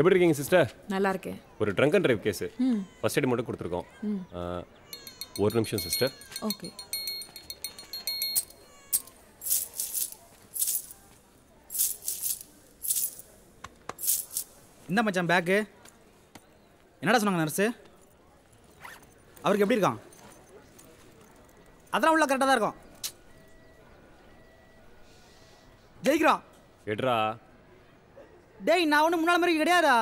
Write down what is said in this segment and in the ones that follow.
எப்படி இருக்கீங்க சிஸ்டர்? நல்லா இருக்கேன். ஒரு trunk and drive case first aid மட்டும் கொடுத்துருக்கோம். ஒரு நிமிஷம் சிஸ்டர். ஓகே. இந்த மச்சான் பேக்கு என்னடா சொன்னாங்க நர்ஸு? அவருக்கு எப்படி இருக்கான்? அதெல்லாம் உள்ள கரெக்டாக தான் இருக்கும். ஜெயிக்கிறான். எட்ரா டேய், நான் ஒன்றும் முன்னால் மாதிரி கிடையாதா?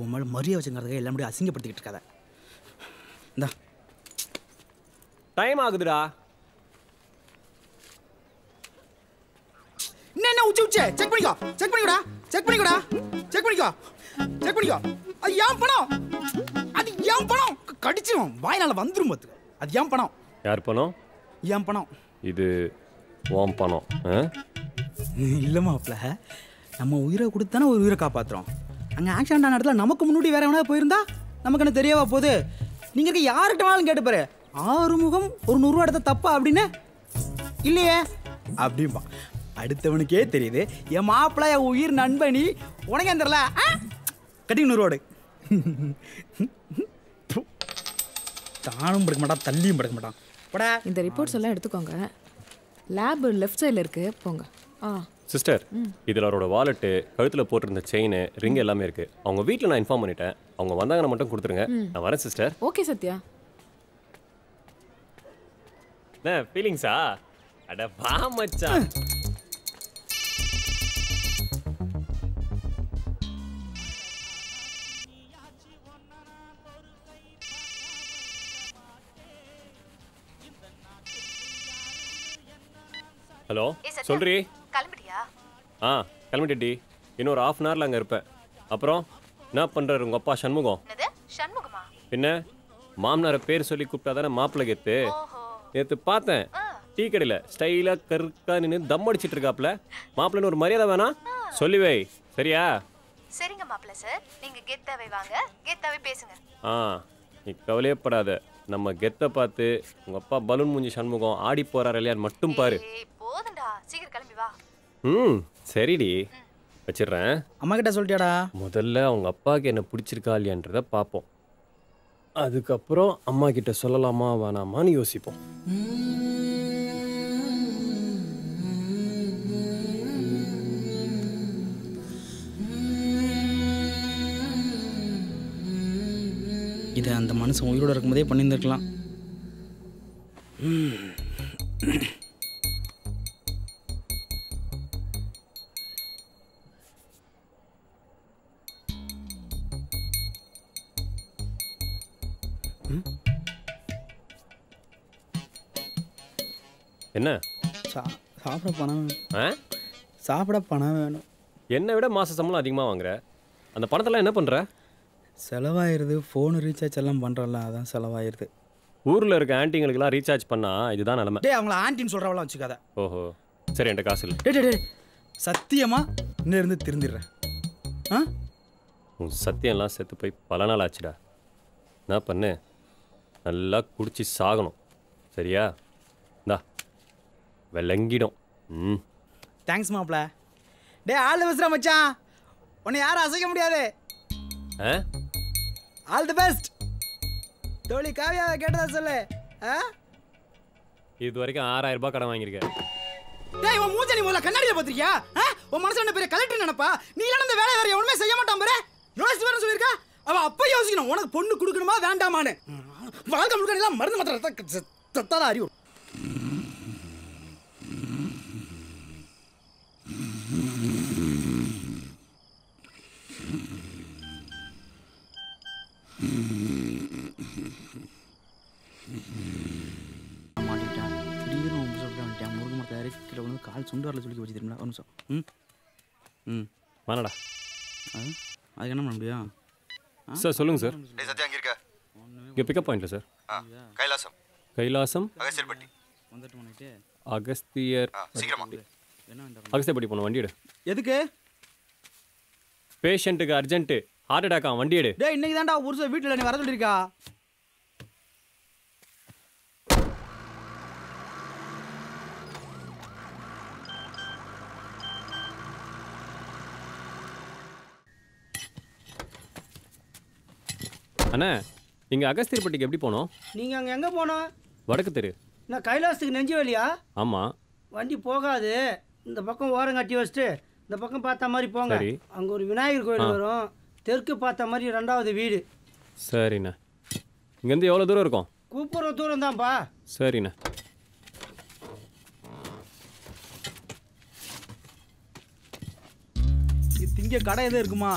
உன் மேலே மரியாதை வச்சுங்கிறதுக்காக எல்லாம் முடியும் அசிங்கப்படுத்திக்கிட்டு இருக்காத. இந்தா டைம் ஆகுதுடா. என்ன உச்சி உச்சே செக் பண்ணிக்கோ, செக் பண்ணிக்கோடா, செக் பண்ணிக்கோடா, செக் பண்ணிக்கோ, செக் பண்ணிக்கோ. அது ஏன் பணம்? அது ஏன் பணம்? கடிச்சிடும் வாயினால் வந்துடும் பார்த்து. அது ஏன் பணம்? யார் பணம்? ஏன் பணம்? இது ஓம் பணம் இல்லைம்மா. அப்பல நம்ம உயிரை கொடுத்தானே ஒரு உயிரை காப்பாற்றுறோம். அங்கே ஆக்சிடென்ட் ஆன இடத்துல நமக்கு முன்னாடி வேற எவனா போயிருந்தா நமக்கு என்ன தெரியவா போகுது? நீங்கள் இருக்க யார்கிட்ட வேணாலும் கேட்டுப்பாரு. ஆறுமுகம் ஒரு 100 இடத்த தப்பா அப்படின்னு இல்லையே அப்படிம்பா. அடுத்தவனுக்கே தெரியுது என் மாப்பிள்ள என் உயிர் நண்பனி உனக்கே தெரில கட்டிங் 100 தானும் படுக்க மாட்டான், தள்ளியும் படுக்க மாட்டான். படா இந்த ரிப்போர்ட்ஸ் எல்லாம் எடுத்துக்கோங்க. லேப் லெஃப்ட் சைடில் இருக்கு, போங்க. ஆ சிஸ்டர், இதில் அவரோட வாலெட்டு, கழுத்தில் போட்டிருந்த செயின், ரிங் எல்லாமே இருக்கு. அவங்க வீட்டில் நான் இன்ஃபார்ம் பண்ணிட்டேன். அவங்க வந்தாங்கன்னா மட்டும் கொடுத்துருங்க. நான் வரேன் சிஸ்டர். ஓகே சத்யா. என்ன ஃபீலிங்ஸா? அட வா மச்சான். ஹலோ சொல்றீ, கிளம்பிட்டியா? ஆ கிளம்பிட்டேடி. இன்னும் ஒரு ஹாஃப் அன் ஹவரில் அங்கே இருப்பேன். அப்புறம் என்ன பண்ணுறாரு உங்கள் அப்பா சண்முகம்? சண்முகமா? என்ன மாமனாரை பேர் சொல்லி கூப்பிட்டா தானே மாப்பிள்ளை கேத்து. நேற்று பார்த்தேன் டீ கடையில் ஸ்டைலாக கருக்கா நின்று தம் அடிச்சிட்டு இருக்காப்புல. மாப்பிள்ளைன்னு ஒரு மரியாதை வேணாம் சொல்லி வை, சரியா? சரிங்க மாப்பிள்ளை சார், நீங்கள் கெத்தாவே வாங்க, கெத்தாவே பேசுங்க. ஆ நீ கவலையப்படாத. நம்ம கெத்தை பார்த்து உங்கள் அப்பா பலூன் மூஞ்சி சண்முகம் ஆடி போகிறார் இல்லையான்னு மட்டும் பாரு. போதும்டா, சீக்கிரம் கிளம்பி வா. சரிடி வச்சிடுறேன். அம்மா கிட்ட சொல்லிட்டியாடா? முதல்ல அவங்க அப்பாவுக்கு என்ன பிடிச்சிருக்கா இல்லையான்றத பார்ப்போம். அதுக்கப்புறம் அம்மா கிட்ட சொல்லலாமா வேணாமான்னு யோசிப்போம். இதை அந்த மனுஷன் உயிரோடு இருக்கும்போதே பண்ணியிருந்துருக்கலாம். என்ன சாப்பிட பணம் வேணும்? சாப்பிட பணம் வேணும். என்னை விட மாத சம்பளம் அதிகமாக வாங்குற. அந்த பணத்தெல்லாம் என்ன பண்ணுற? செலவாயிடுது. ஃபோனு ரீசார்ஜ் எல்லாம் பண்ணுறல, அதான் செலவாயிடுது. ஊரில் இருக்க ஆண்டிங்களுக்கெல்லாம் ரீசார்ஜ் பண்ணால் இதுதான் நிலமை. டே அவங்கள ஆண்டின்னு சொல்கிறவெல்லாம் வச்சுக்காத. ஓஹோ சரி, என்கிட்ட காசு இல்லை. டே டே சத்தியமாக இன்னும் இருந்து திருந்திடுறேன். ஆ உன் சத்தியம்லாம் செத்து போய் பல நாள் ஆச்சுடா. என்ன பண்ணு, நல்லா குடிச்சு சாகணும், சரியா? இந்தா விளங்கிடும். ம் தேங்க்ஸ் மாப்பிள்ள. டே ஆள் பேசுகிறா மச்சான், உன்னை யாரும் அசைக்க முடியாது. All the best. தோழி காவியாவை கேட்டதா சொல்லு. இது வரைக்கும் 6000 ரூபாய் கடன் வாங்கியிருக்கேன். டேய் உன் மூஞ்ச நீ முதல்ல கண்ணாடியில் பார்த்துருக்கியா? உன் மனசு என்ன பெரிய கலெக்டர் நினைப்பா? நீ நடந்த வேலை வேற எவனுமே செய்ய மாட்டான் பாரு. யோசிச்சு வரேன்னு சொல்லியிருக்கா அவன். அப்போ யோசிக்கணும் உனக்கு பொண்ணு கொடுக்கணுமா வேண்டாமான்னு. வாழ்க்கை முழுக்க எல்லாம் மருந்து மாத்திர சத்தாதான் அறிவு. சுண்டு வரல சொல்லி வச்சு திரும்ப ஒரு நிமிஷம். ம் ம் வாடா. அதுக்கு என்ன பண்ண முடியும் சார்? சொல்லுங்கள் சார். டேய் சத்யா அங்கே இருக்கா? இங்கே பிக்கப் பாயிண்ட்ல சார். கைலாசம். கைலாசம் அகஸ்தியர்பட்டி வந்துட்டு போனிட்டு அகஸ்தியர் சீக்கிரமா என்ன வேண்டாம். அகஸ்தியர்பட்டி போன வண்டி எடு. எதுக்கு? பேஷண்ட்டுக்கு அர்ஜென்ட், ஹார்ட் அட்டாக்கா, வண்டி எடு. டேய் இன்னைக்கு தான்டா ஒரு சார் வீட்டில் நீ வர சொல்லியிருக்கா. அண்ணா, இங்கே அகஸ்தியர்பட்டிக்கு எப்படி போனோம்? நீங்கள் அங்கே எங்கே போனோம்? வடக்கு தெரு. நான் கைலாசத்துக்கு நெஞ்சு வேலையா? ஆமாம். வண்டி போகாது, இந்த பக்கம் ஓரம் கட்டி வச்சுட்டு இந்த பக்கம் பார்த்த மாதிரி போங்க. அங்கே ஒரு விநாயகர் கோயில் வரும், தெற்கு பார்த்த மாதிரி ரெண்டாவது வீடு. சரிண்ணா. இங்கேருந்து எவ்வளோ தூரம் இருக்கும்? கூப்பிட்ற தூரம் தான்ப்பா. சரிண்ணா. இங்கே கடை எதுவும் இருக்குமா?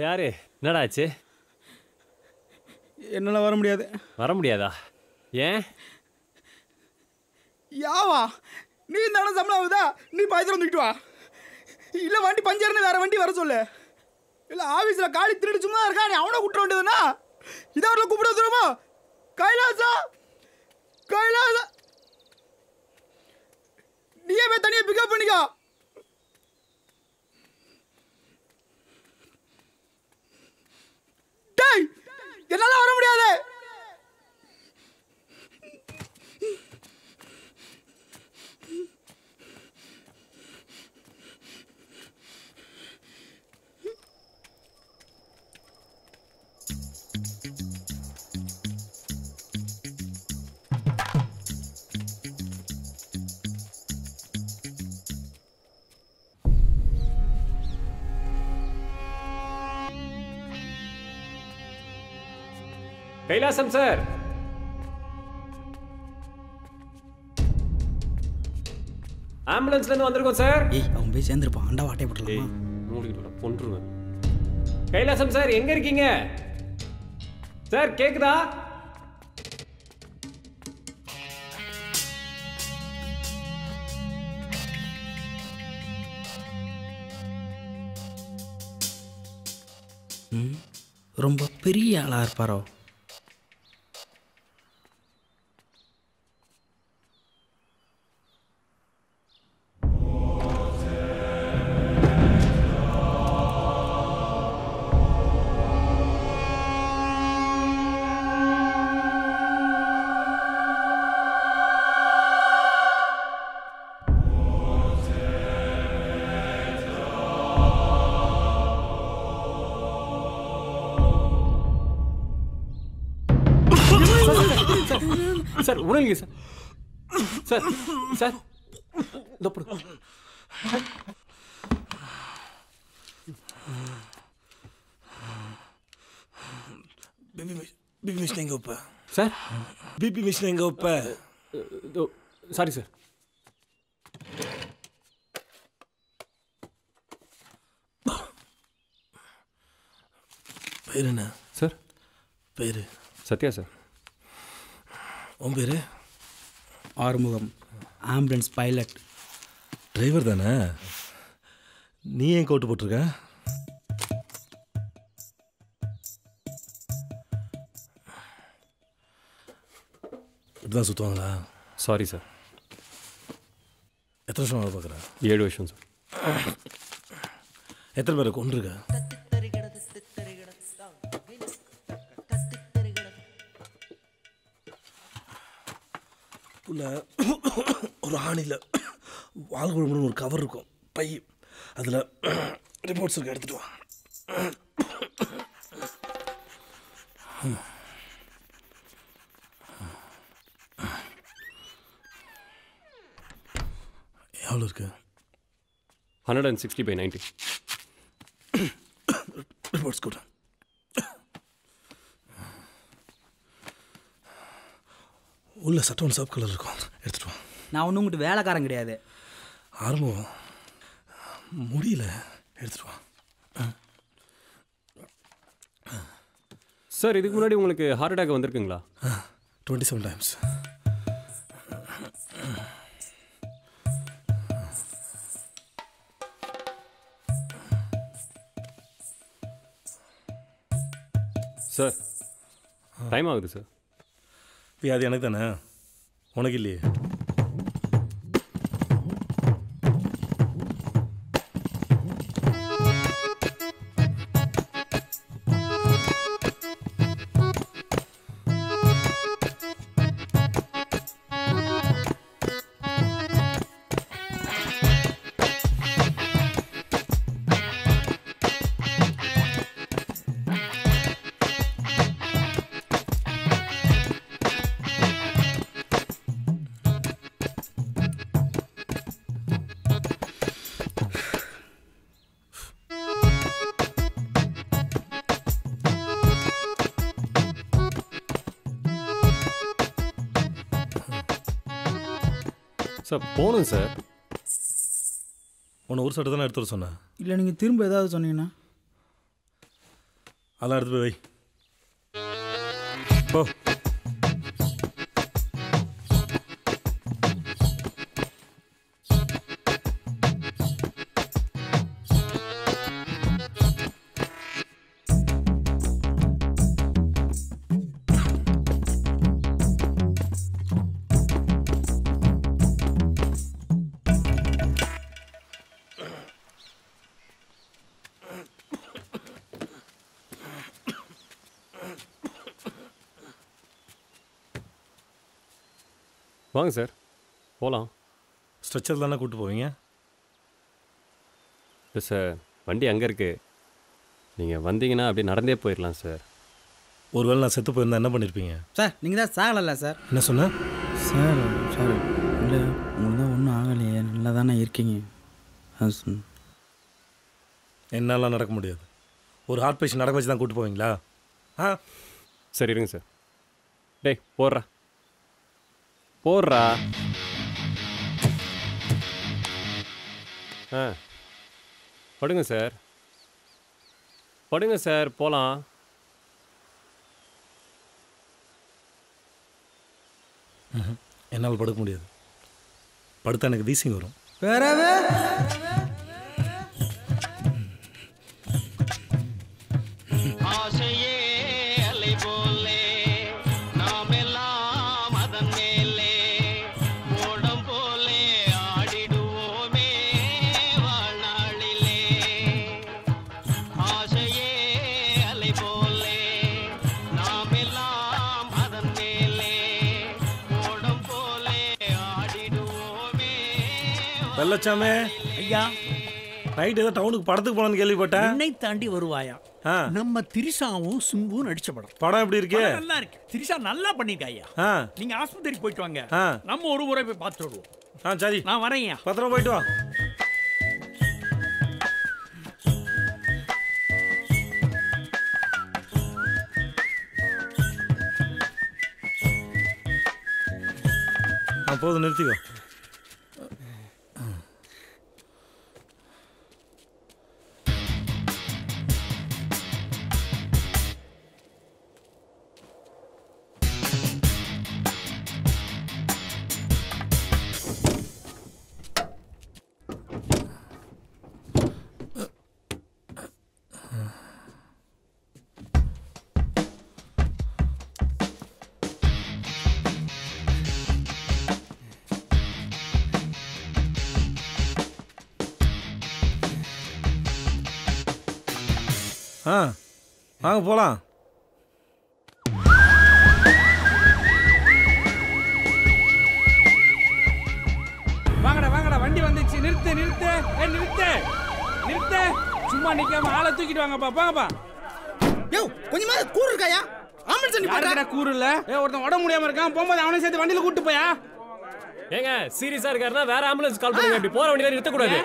யாரு என்னடாச்சு? என்னால் வர முடியாது. வர முடியாதா? ஏன்? யாவா நீ இந்த சம்பளம் ஆகுதா? நீ பாயத்தில் வந்துக்கிட்டு வா, இல்லை வண்டி பஞ்சர்னு வேறு வண்டி வர சொல்லு, இல்லை ஆஃபீஸில் காலி திருடி சும்மா இருக்கா நீ அவனை கூப்பிட வேண்டியதுண்ணா. இதை அவரில் கூப்பிட வந்துடுமோ? கைலாசா கைலாசா நீயே போய் தனியாக பிக்கப் பண்ணிக்கோ. என்னால வர முடியாது. கைலாசம் சார், ஆம்புலன்ஸ்ல இருந்து வந்திருக்கோம் சார். அவன் போய் சேர்ந்துருப்பான், அண்டா வாட்டை போட்டலாம் மூடிக்கிட்டு கொண்டுருவேன். கைலாசம் சார் எங்க இருக்கீங்க சார்? கேக்குதா? ரொம்ப பெரிய ஆளா இருப்பாரோ? சார் உடனே sir sir sir BP machine எங்கே வைப்ப சார்? பிபி மிஷின் எங்கே வைப்ப? Sorry sir. பேர் என்ன சார்? பேர் சத்யா சார். உன் பேர்? ஆறுமுகம். Ambulance pilot. டிரைவர் தானே? நீ ஏன் கோட்டு போட்டிருக்க? இப்படிதான் சுற்றுவாங்களா? Sorry sir. எத்தனை வருஷம் வேலை பார்க்குறேன்? 7 வருஷம் சார். எத்தனை பேரை கொண்டிருக்க? உள்ள ஒரு ஆணியில் வாழ்குழம்புன்னு ஒரு கவர் இருக்கும் பை, அதில் ரிப்போர்ட்ஸ் இருக்க எடுத்துகிட்டு வா. எவ்வளோ இருக்கு? 160/90 ரிப்போர்ட்ஸ் கூட. உள்ள சட்டம் சாப் கலர் இருக்கும், எடுத்துகிட்டு வா. நான் ஒன்றும் உங்கள்கிட்ட வேலைக்காரன் கிடையாது. ஆரம்பம் முடியல, எடுத்துகிட்டு வா. சார் இதுக்கு முன்னாடி உங்களுக்கு ஹார்ட் அட்டாக் வந்திருக்குங்களா? 27 times. சார், டைம் ஆகுது சார். வியாதி எனக்கு தானே, உனக்கு இல்லையே. சார் போகணும் சார். ஒன்று ஒரு சட்டை தானே எடுத்து வர சொன்னேன். இல்லை, நீங்கள் திரும்ப ஏதாவது சொன்னீங்கன்னா அதெல்லாம் எடுத்து போய் வை. போ. வாங்க சார் போகலாம். ஸ்ட்ரெச்சர் தானே கூப்பிட்டு போவீங்க? இல்லை சார், வண்டி அங்கே இருக்குது. நீங்கள் வந்தீங்கன்னா அப்படி நடந்தே போயிடலாம் சார். ஒருவேளை நான் செத்து போயிருந்தா என்ன பண்ணியிருப்பீங்க சார்? நீங்கள் தான் சாகலைல்ல சார். என்ன சொன்ன சார்? சார் இல்லை, உங்களுக்கு தான் ஒன்றும் ஆகலையே, நல்லா தானே இருக்கீங்க. என்னாலாம் நடக்க முடியாது. ஒரு ஹார்ட் பேஷண்ட் நடக்க வச்சு தான் கூப்பிட்டு போவீங்களா? ஆ சரி இருங்க சார். டேய் போடுறா போடுறா. ஆ படுங்க சார், படுங்க சார், போகலாம். என்னால் படுக்க முடியாது, படுத்தா எனக்கு வீசிங் வரும். வேறவே வெள்ளச்சாமே ஐயா, நைட் ஏதோ டவுனுக்கு படத்துக்கு போனேன்னு கேள்விப்பட்டேன். என்னை தாண்டி வருவாயா? நம்ம திரிஷாவும் சிம்புவும் நடிச்ச படம். படம் எப்படி இருக்கு? நல்லா இருக்கு. திரிஷா நல்லா பண்ணிருக்கா ஐயா. நீங்க ஆஸ்பத்திரிக்கு போயிட்டு வாங்க, நம்ம ஒரு முறை போய் பார்த்து வருவோம். ஆ சரி, நான் வரேன். பத்திரமா போயிட்டு வா. போதும், நிறுத்திக்கோ. ஆ வாங்க போகலாம். வாங்கடா வாங்கடா, வண்டி வந்துச்சு. நிறுத்து நிறுத்து நிறுத்து நிறுத்து, சும்மா நிக்காம ஆளை தூக்கிட்டு வாங்கப்பா. பாங்கப்பா, கொஞ்சமா கூறு இருக்காயா? ஆம்புலன்ஸ் கூறு இல்ல, ஒருத்தன் உடம்பு முடியாம இருக்கான். போகும்போது அவனையும் சேர்த்து வண்டியில கூப்பிட்டு போயா. ஏங்க சீரியஸா இருக்காருன்னா வேற ஆம்புலன்ஸ் கால் பண்ணுங்க. அப்படி போற வண்டியில நிறுத்தக்கூடாது.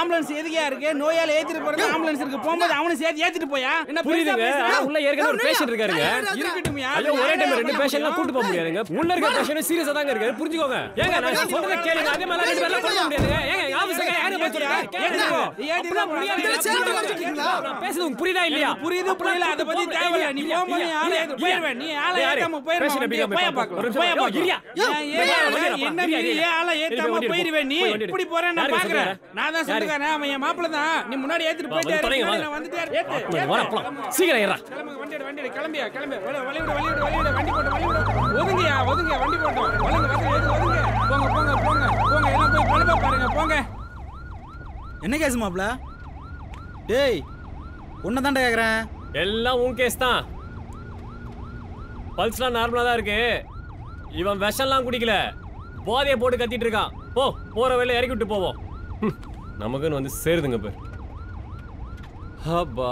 ஆம்புலன்ஸ் எதுக்கா இருக்கு? நோயாளி ஏத்திட்டு போறது ஆம்புலன்ஸ் இருக்கு. போகும்போது அவனும் சேர்த்து ஏத்திட்டு போயா. என்ன புரியுதுங்க? உள்ள ஏற்கனவே ஒரு பேஷண்ட் இருக்காருங்க. இருக்கட்டும், ஒரே டைம் ரெண்டு பேஷண்ட்லாம் கூட்டு போக முடியாதுங்க. உள்ள இருக்க பேஷண்ட் சீரியஸா தாங்க இருக்காரு, புரிஞ்சுக்கோங்க. ஏங்க நான் சொல்றத கேளுங்க, அதே மாதிரி ரெண்டு பேர்லாம் பண்ண முடியாதுங்க. ஏங்க ஆபீஸ்ல யாரை பத்தியா கேளுங்க. ஏடிலாம் புரியாதுங்க. சேர்த்து வச்சிருக்கீங்களா? நான் பேசுறது உங்களுக்கு புரியல இல்லையா? புரியுது புரியல, அத பத்தி தேவையில்லை. நீ போய் ஆளே போய்வே. நீ ஆளே ஏத்தாம போய் பேஷண்ட் அப்படியே போய் பாக்கலாம். போய் பாக்கலாம். என்ன என்ன கேஸ் மாப்ள? டேய் உன்ன தான்டா கேக்குறேன். எல்லாம் உன் கேஸ் தான். பல்ஸ்லாம் நார்மலா தான் இருக்கு. இவன் விஷம்லாம் குடிக்கல, போதையை போட்டு கத்திட்டு இருக்கான். போ, போற வழியில இறக்கி விட்டு போவோம். நமக்குன்னு வந்து சேருதுங்க பேர். அப்பா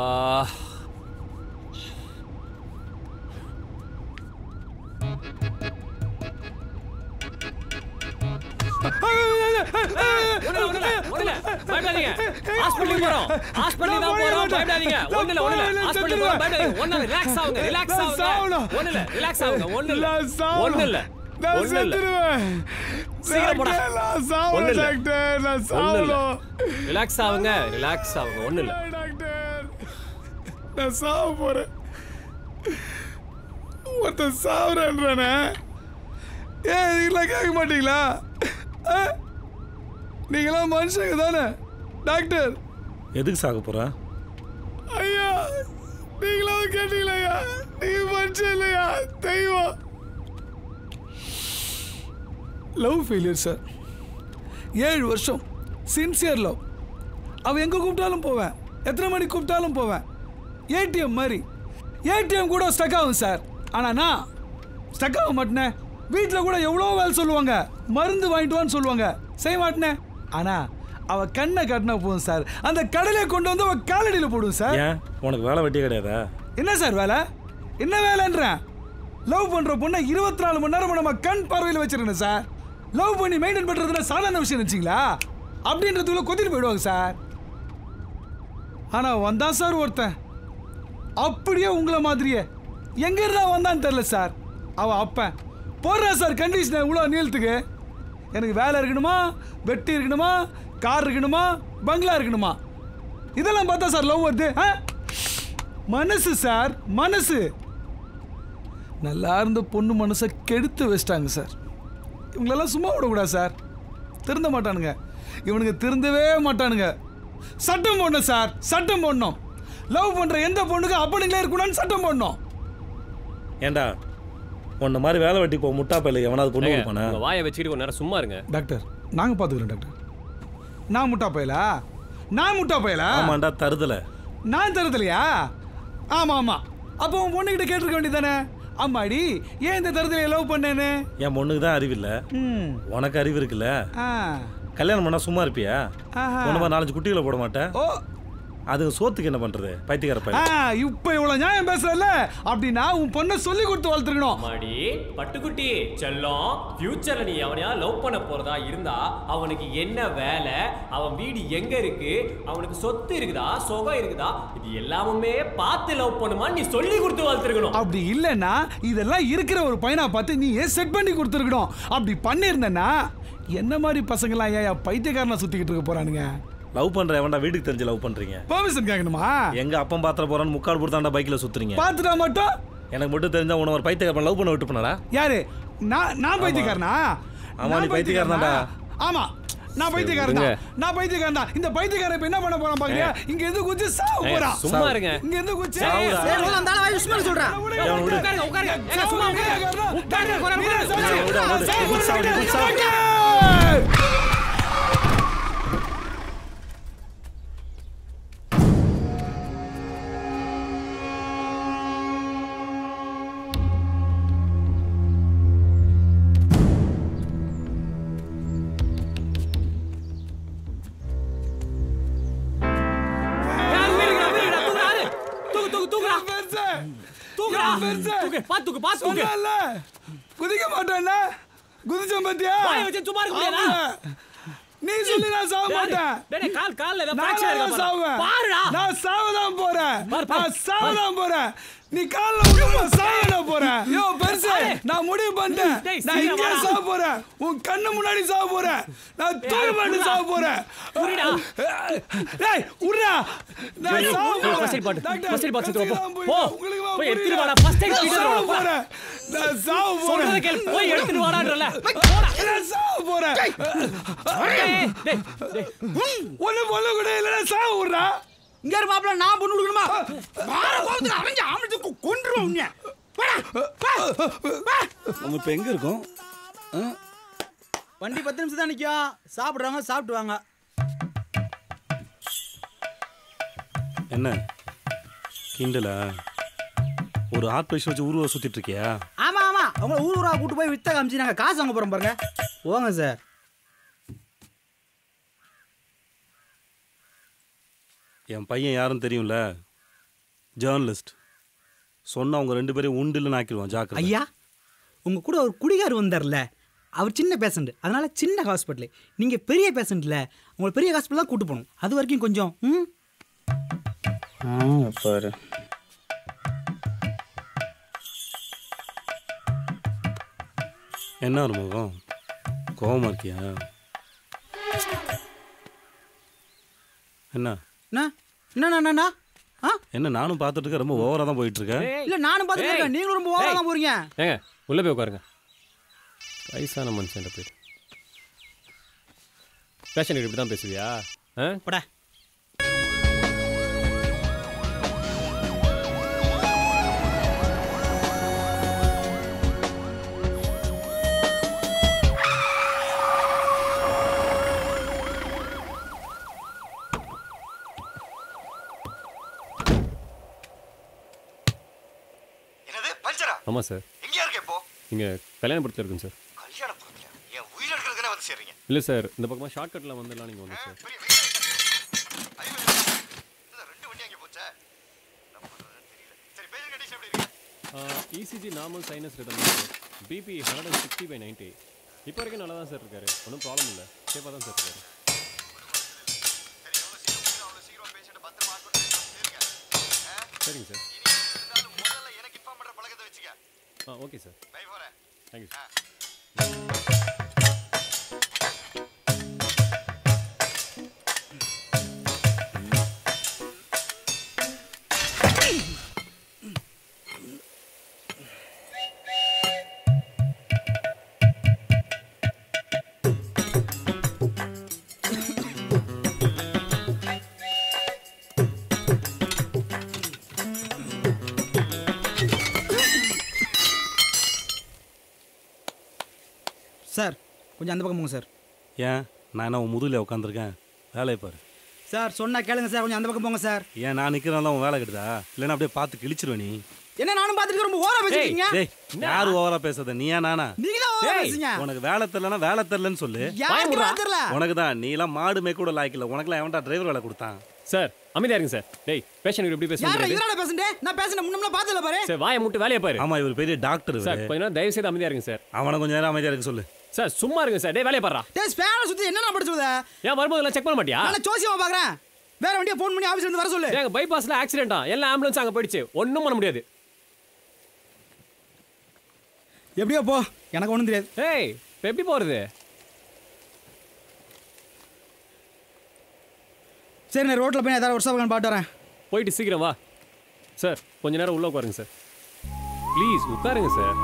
ஒருத்தன் சாவுறானே, கேட்க மாட்டீங்களா? நீங்களாம் மனுஷங்க தானே டாக்டர்? எதுக்கு சாக போறா? ஐயா நீங்களாவது கேட்டீங்களா? ஐயா நீங்க மனுஷன் இல்லையா, தெய்வம். Love failure sir. 7 வருஷம் சின்சியர் லவ். அவன் எங்கே கூப்பிட்டாலும் போவேன், எத்தனை மணிக்கு கூப்பிட்டாலும் போவேன். ஏடிஎம் மாதிரி. ஏடிஎம் கூட ஸ்டக் ஆகும் சார். ஆனால் நான் ஸ்டக் ஆக மாட்டேனே. வீட்டில் கூட எவ்வளோ வேலை சொல்லுவாங்க, மருந்து வாங்கிட்டு வான்னு சொல்லுவாங்க, செய்ய மாட்டேனே. ஆனால் அவள் கண்ணை கட்டினா போதும் சார், அந்த கடலையை கொண்டு வந்து அவள் காலடியில் போடுவோம் சார். உனக்கு வேலை வெட்டி கிடையாதா? என்ன சார் வேலை? என்ன வேலைன்றேன்? லவ் பண்ணுற பொண்ணை 24 மணி நேரம் நம்ம கண் பார்வையில் வச்சுருக்கணும் சார். லவ் பண்ணி மெயின்டைன் பண்ணுறதுனா சாதாரண விஷயம் நினச்சிங்களா? அப்படின்றதுக்குள்ளே கொத்திட்டு போயிடுவாங்க சார். ஆனால் வந்தான் சார் ஒருத்தன், அப்படியே உங்களை மாதிரியே. எங்கேருந்தா வந்தான்னு தெரில சார். அவள் அப்பன் போடுறா சார் கண்டிஷனை இவ்வளோ நீளத்துக்கு. எனக்கு வேலை இருக்கணுமா, வெட்டி இருக்கணுமா, கார் இருக்கணுமா, பங்களா இருக்கணுமா, இதெல்லாம் பார்த்தா சார் லவ் வருது? மனசு சார், மனசு. நல்லா இருந்த பொண்ணு மனசை கெடுத்து வச்சிட்டாங்க சார். இவங்களெல்லாம் சும்மா விடக்கூடாது சார். திருந்த மாட்டானுங்க இவனுங்க, திருந்தவே மாட்டானுங்க. சட்டம் போடணும் சார், சட்டம் போடணும். லவ் பண்ணுற எந்த பொண்ணுக்கும் அப்பனுங்களே இருக்கணும்னு சட்டம் போடணும். ஏண்டா உன்ன மாதிரி வேலை வெட்டி போ முட்டா பையலுக்கு எவனாவது பொண்ணு கொடுப்பானே? வாயை வச்சுக்கிட்டு கொஞ்ச நேரம் சும்மா இருங்க டாக்டர், நாங்கள் பார்த்துக்கிறோம் டாக்டர். நான் முட்டா பையலா? நான் முட்டா பையலா? ஆமாண்டா தருதலை. நான் தருதலையா? ஆமாம் ஆமாம். அப்போ உன் பொண்ணுக்கிட்ட கேட்டிருக்க வேண்டியதானே, அம்மாடி ஏன் இந்த தருதலையை லவ் பண்ணேன்னு? என் பொண்ணுக்கு தான் அறிவு இல்லை, உனக்கு அறிவு இருக்குல்ல. கல்யாணம் பண்ணால் சும்மா இருப்பியா? ஒன்று மாதிரி 4-5 குட்டிகளை போட மாட்டேன். ஓ, அது சோத்துக்கு என்ன பண்றது பைத்தியக்கார பையன்? இப்போ இவ்வளவு நியாயம் பேசுறல, அப்படினா உன் பொண்ண சொல்லி கொடுத்து வளர்த்துக்கணும். மாடி பட்டுக்குட்டி செல்லம், ஃபியூச்சர்ல நீ அவனையா லவ் பண்ண போறதா இருந்தா அவனுக்கு என்ன வேலை, அவன் வீடு எங்க இருக்கு, அவனுக்கு சொத்து இருக்குதா, சொகம் இருக்குதா, இது எல்லாமே பார்த்து லவ் பண்ணுமா நீ சொல்லி கொடுத்து வளர்த்துக்கணும். அப்படி இல்லனா இதெல்லாம் இருக்கிற ஒரு பையனா பார்த்து நீ ஏன் செட் பண்ணி கொடுத்துக்கணும். அப்படி பண்ணிருந்தனா என்ன மாதிரி பசங்களா ஏயா பைத்தியக்காரனா சுத்திக்கிட்டு இருக்க போறானுங்க? லவ் பண்ற எவன்டா வீட்டுக்கு தெரிஞ்சு லவ் பண்றீங்க? பெர்மிஷன் கேட்கணுமா? எங்க அப்பா பாத்திர போறான்னு முக்கால் போடுதாண்டா பைக்ல சுத்துறீங்க. பாத்துட்டா மட்டும் எனக்கு மட்டும் தெரிஞ்சா உன ஒரு பைத்தியக்காரன் லவ் பண்ண விட்டு போனாடா. யாரு? நான் பைத்தியக்காரனா? ஆமா நீ பைத்தியக்காரன்டா. ஆமா நான் பைத்தியக்காரன் தான், நான் பைத்தியக்காரன் தான். இந்த பைத்தியக்காரன் இப்ப என்ன பண்ண போறான் பாக்கறியா? இங்க இருந்து குச்சி சாவ போறான். சும்மா இருங்க. இங்க இருந்து குச்சி சேரலாம் அந்த வாய் உஸ்மான் சொல்றான். உட்காருங்க உட்காருங்க. என்ன சும்மா உட்காருங்க. உட்காருங்க. பாத்துக்கு பாத்துக்கு இல்ல குதிக்க மாட்டானே, குதிச்ச மாட்டியா? வாய் வச்சு சும்மா இருக்க முடியல. நீ சொல்லி நான் சாவ மாட்டேன். டேய் கால் கால்ல ஏதோ பிராக்சர் ஆயிடுச்சு பாருடா. நான் சாவ தான் போறேன், நான் சாவ தான் போறேன். நீ கால்ல உடம்ப சாயன போற. யோ பெருசே, நான் முடிவு பண்ணிட்டேன். நான் இங்க சாவ போறேன். உன் கண்ணு முன்னாடி சாவ போறேன். நான் தூய்மையா சாவ போறேன். புரியடா. டேய் உடா. நான் சாவ போறேன். பசரி பாத்து தூக்கு. போ. போய் எடுத்து வாடா. ஃபர்ஸ்ட் டைம் கிட்ட போறேன். நான் சாவ போறேன். சொல்றத கேள். போய் எடுத்து வாடான்றல. போடா. நான் சாவ போறேன். டேய். ஒண்ணு போல கூட இல்லடா சாவ உடா. இங்க இரு மாப்ள, நான் பொண்ணு கொடுக்கணுமா? பாற கோவத்துல அரைஞ்சு ஆம்பளத்துக்கு கொன்றுவோம் உன்னை. வாடா வா. நம்ம இப்ப எங்க இருக்கோம்? வண்டி 10 நிமிஷம் தான் நிக்கும். சாப்பிடுறாங்க, சாப்பிட்டு வாங்க. என்ன கிண்டலா? ஒரு ஆட் பேஷ் வச்சு ஊருவா சுத்திட்டு இருக்கியா? ஆமா ஆமா, அவங்க ஊருவா கூட்டி போய் வித்த காமிச்சி நாங்க காசு வாங்க போறோம் பாருங்க. போங்க சார். என் பையன் யாரும் தெரியும்ல, ஜேர்னலிஸ்ட். சொன்னால் அவங்க ரெண்டு பேரையும் உண்டில்னு ஆக்கிடுவான். ஜாக்கிரதை. ஐயா, உங்கள் கூட ஒரு குடிகார் வந்தார்ல, அவர் சின்ன பேஷண்ட், அதனால் சின்ன ஹாஸ்பிட்டலு. நீங்கள் பெரிய பேஷண்ட்டில் உங்களை பெரிய ஹாஸ்பிட்டல் தான் கூப்பிட்டு போகணும். அது வரைக்கும் கொஞ்சம் பாரு. என்ன ஒரு முகம், கோவமாக இருக்கியா? என்ன என்ன என்ன நானும் பார்த்துட்டு இருக்கேன். ரொம்ப ஓவரா தான் போயிட்டு இருக்கேன். இல்லை, நானும் பார்த்துட்டு இருக்கேன். நீங்களும் ரொம்ப ஓவரா தான் போறீங்க. ஏங்க உள்ளே போய் உட்காருங்க. வயசான மனுஷன் போயிட்டு பேஷன் இப்படி தான் பேசுவியா? படா ஆமாம் சார். எங்கேயா இருக்கு இப்போ? நீங்கள் கல்யாணபுரத்தில் இருக்குங்க சார். கல்யாணபுரத்தில் என் உயிர் எடுக்கிறதுக்குனே வந்து சேர்றீங்க. இல்லை சார், இந்த பக்கமாக ஷார்ட்கட்டில் வந்துடலாம். நீங்கள் வந்து சார், ரெண்டு வண்டி அங்கே போச்சா? சரி, பேஷண்ட் கண்டிஷன் எப்படி இருக்கு? ECG normal, sinus rhythm, BP 160/90. இப்போ வரைக்கும் நல்லா தான் சார் இருக்காரு. ஒன்றும் ப்ராப்ளம் இல்லை, சேஃபாக தான் சார் இருக்காரு. சரிங்க சார். ஓகே சார், பை போறேன். Thank you sir. சார், கொஞ்சம் அந்த பக்கம் போங்க சார். ஏன், நான் என்ன உன் முதுகில் உட்காந்துருக்கேன்? வேலையை பாரு சார். சொன்னால் கேளுங்க சார், கொஞ்சம் அந்த பக்கம் போங்க சார். ஏன் நான் நிற்கிறனால உன் வேலை கெடுதா? இல்லைன்னா அப்படியே பார்த்து கிழிச்சிருவேன் நீ. என்ன, நானும் பார்த்துட்டு ரொம்ப ஓவரா பேசுறீங்க. யார் ஓவரா பேசுறத, நீயா நானா? உனக்கு வேலை தெரியலன்னா வேலை தெரியலன்னு சொல்லு. உனக்கு தான், நீ எல்லாம் மாடு மேய்க்க கூட லாய்க்கல. உனக்குலாம் எவன்டா டிரைவர் வேலை கொடுத்தான்? சார் அமைதியா இருங்க சார். டேய் பேஷண்ட் இப்படி பேசுறீங்க. யாரடா பேஷண்ட்? நான் பேஷண்ட் முன்னம்ல பாத்தல பாரு. சார் வாயை மூட்டு வேலைய பாரு. ஆமா, இவர் பெரிய டாக்டர் சார். கொஞ்சம் தயவு செய்து அமைதியா இருங்க சார். அவன கொஞ்சம் நேரம் அமைதியா இருக்க சொல்லு. சார் சும்மா இருங்க சார். டேய் வேலைய பாருடா. டேய் ஸ்பேனல சுத்தி என்னடா படிச்சுத? ஏன் வரும்போதெல்லாம் செக் பண்ண மாட்டியா? நான் ஜோசியமா பாக்குறேன். வேற வண்டியை ஃபோன் பண்ணி ஆபீஸ்ல இருந்து வர சொல்லு. டேய் பைபாஸ்ல ஆக்சிடென்ட்டா? எல்லா ஆம்புலன்ஸ் அங்க போயிடுச்சு. ஒண்ணும் பண்ண முடியாது. எப்படியா போ? எனக்கு ஒண்ணும் தெரியாது. டேய் இப்ப எப்படி போறது? சரி, நான் ரோட்டில் போய் ஏதாவது ஒரு சாப்பாடு பாட்டு வரேன். போயிட்டு சீக்கிரம் வா சார். கொஞ்சம் நேரம் உள்ளே உட்காருங்க சார். ப்ளீஸ் உட்காருங்க சார்.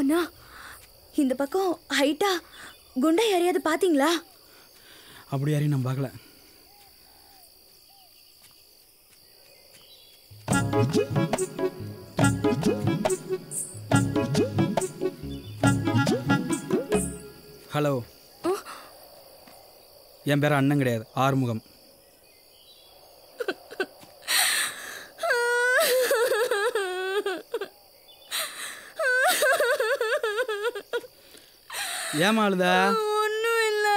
அண்ணா, இந்த பக்கம் ஹைட்டா குண்டா யாரையாவது பார்த்தீங்களா? அப்படி யாரையும் நான் பார்க்கல. ஹலோ, என் பேர் அண்ணன் கிடையாது, ஆறுமுகம். ஏமா அழுதா? ஒன்றும் இல்லை.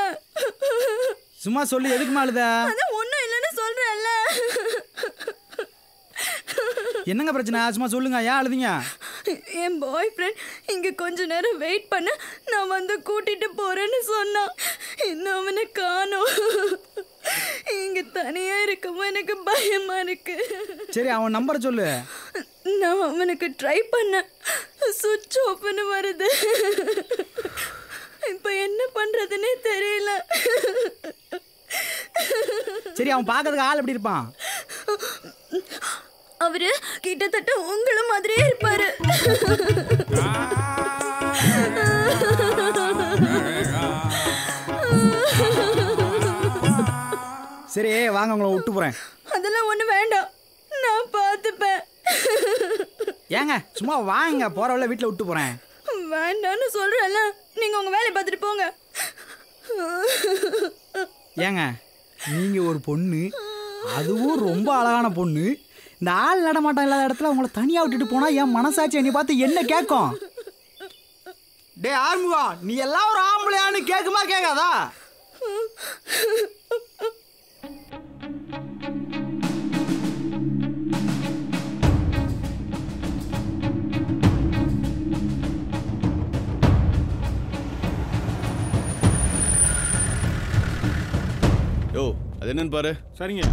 சும்மா சொல்லு, எதுக்குமா அழுத? அதான் ஒண்ணும் இல்லைன்னு சொல்றேன்ல. என்னங்க பிரச்சனை? சும்மா சொல்லுங்க, ஏன் அழுதிங்க? என் பாய் ஃப்ரெண்ட் இங்கே கொஞ்ச நேரம் வெயிட் பண்ண நான் வந்து கூட்டிகிட்டு போகிறேன்னு சொன்னான். இன்னும் அவனை காணோம். இங்கே தனியாக இருக்கவும் எனக்கு பயமாக இருக்கு. சரி, அவன் நம்பரை சொல்லு. நான் அவனுக்கு ட்ரை பண்ணேன், சுவிட்ச் ஓப்பன் வருது. இப்போ என்ன பண்ணுறதுன்னே தெரியல. சரி, அவன் பார்க்கறதுக்கு ஆள் எப்படி இருப்பான்? அவரு கிட்டத்தட்ட உங்கள மாதிரியே இருப்பாரு. சரி வாங்க, உங்களை விட்டு போறேன். அதெல்லாம் ஒண்ணு வேண்டாம், நான் பாத்துப்பேன். ஏங்க சும்மா வாங்க, போறவள வீட்டுல விட்டு போறேன். வேண்டாம்னு சொல்றேன்ல, நீங்க உங்க வேலையை பார்த்துட்டு போங்க. ஏங்க நீங்க ஒரு பொண்ணு, அதுவும் ரொம்ப அழகான பொண்ணு. இந்த ஆள் நடமாட்டம் இல்லாத இடத்துல உங்களை தனியாக விட்டுட்டு போனால் என் மனசாட்சி என்னை பார்த்து என்ன கேட்கும்? டே ஆறுமுகா, நீ எல்லாம் ஒரு ஆம்பளையான்னு கேட்குமா கேட்காதா? யோ, அது என்னன்னு பாரு. சரிங்க.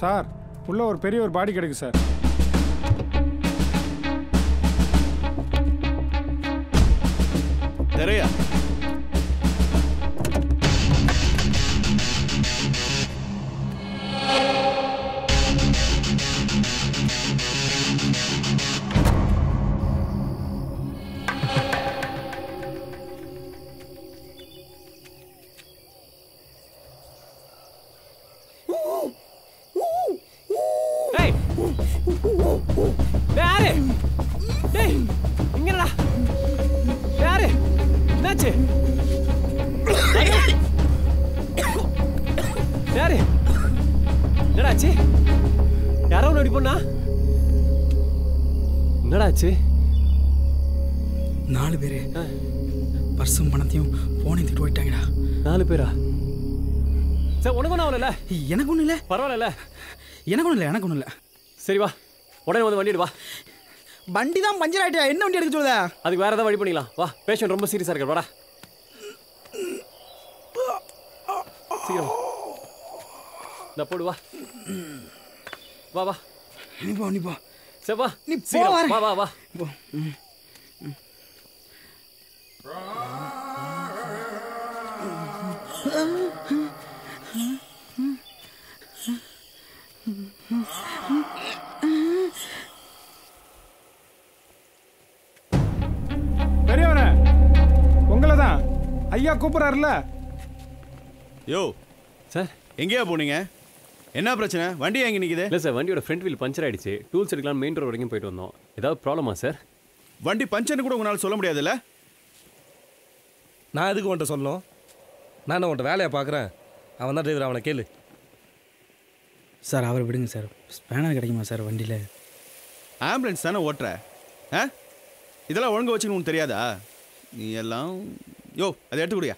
சார், உள்ள ஒரு பெரிய ஒரு பாடி கிடைக்கு சார். தெரியா எனக்கு ஒண்ணு இல்ல. பரவாயில்ல, எனக்கு ஒண்ணு இல்ல, எனக்கு ஒண்ணு இல்ல. சரி வா, உடனே வந்து வண்டி எடுவா. வண்டி தான் பஞ்சர் ஆயிட்டியா? என்ன வண்டி எடுக்க சொல்லுதா? அதுக்கு வேற ஏதாவது வழி பண்ணிக்கலாம். வா, பேஷண்ட் ரொம்ப சீரியஸா இருக்க. வாடா சீக்கிரம். இந்த போடு, வா வா வா, நீ போ நீ போ. சரி வா, நீ போ, வா வா வா போ. பெரியவரே, உங்களை தான் ஐயா கூப்பிடறாருல. யோ சார், எங்கேயா போனீங்க? என்ன பிரச்சனை? வண்டி எங்கே நிற்குது? இல்லை சார், வண்டியோட ஃப்ரண்ட் வீல் பஞ்சர் ஆகிடுச்சு. டூல்ஸ் எடுக்கலாம் மெயின் ரோடு வரைக்கும் போயிட்டு வந்தோம். ஏதாவது ப்ராப்ளமா சார்? வண்டி பஞ்சர்னு கூட உங்களால் சொல்ல முடியாதுல்ல? நான் எதுக்கு உன்ட்ட சொல்லணும்? நான் உன்ட்ட வேலையை பார்க்குறேன். அவன் தான் டிரைவர், அவனை கேளு. சார் அவரை விடுங்க சார். ஸ்பேனர் கிடைக்குமா சார் வண்டியில்? ஆம்புலன்ஸ் தானே ஓட்டுற? ஆ, இதெல்லாம் ஒழுங்கு வச்சுக்கணும் உனக்கு தெரியாதா? நீ எல்லாம். யோ, அதை எடுத்து கொடுயா.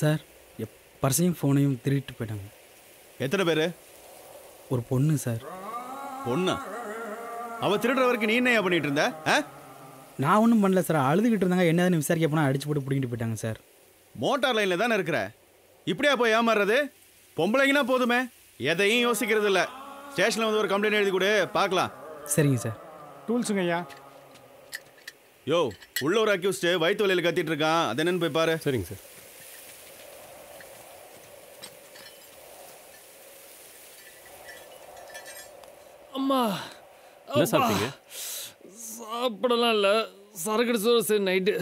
சார் பர்சையும் ஃபோனையும் திருட்டு போயிட்டாங்க. எத்தனை பேர்? ஒரு பொண்ணு சார். பொண்ணா? அவள் திருடுற வரைக்கும் நீ என்ன பண்ணிகிட்டு இருந்த? ஆ, நான் ஒன்றும் பண்ணல சார். அழுதுகிட்டு இருந்தாங்க. என்னதுன்னு விசாரிக்க போனால் அடிச்சு போட்டு பிடிக்கிட்டு போயிட்டாங்க சார். மோட்டார் லைனில் தானே இருக்கிற, இப்படியா போய் ஏமாறுறது? பொம்பளைங்கன்னா போதுமே, எதையும் யோசிக்கிறது இல்லை. ஸ்டேஷனில் வந்து ஒரு கம்ப்ளைண்ட் எழுதி கொடு, பார்க்கலாம். சரிங்க சார். டூல்ஸுங்க ஐயா. யோ, உள்ள ஒரு அக்யூஸ்டு வயிற்று வலையில் கத்திட்டு இருக்கான், அது என்னன்னு போய் பாரு. சரிங்க சார். அம்மா, என்ன சாப்பிட்டீங்க? சாப்பிடலாம் இல்லை, சரக்கு நைட்டு.